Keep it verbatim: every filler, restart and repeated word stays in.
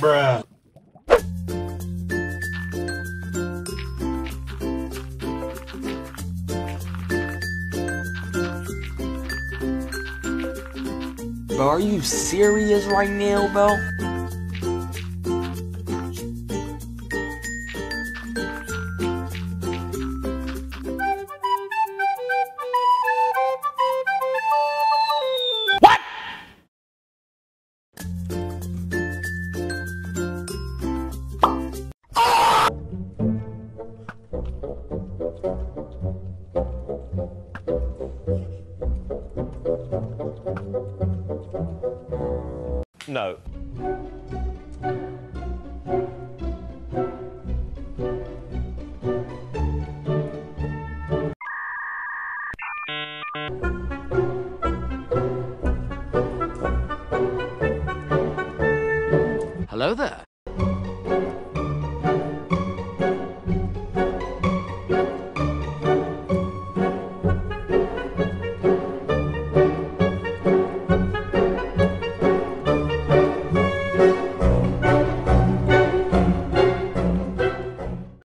Bruh. Bro, are you serious right now, bro? What? Ah! No. Hello there.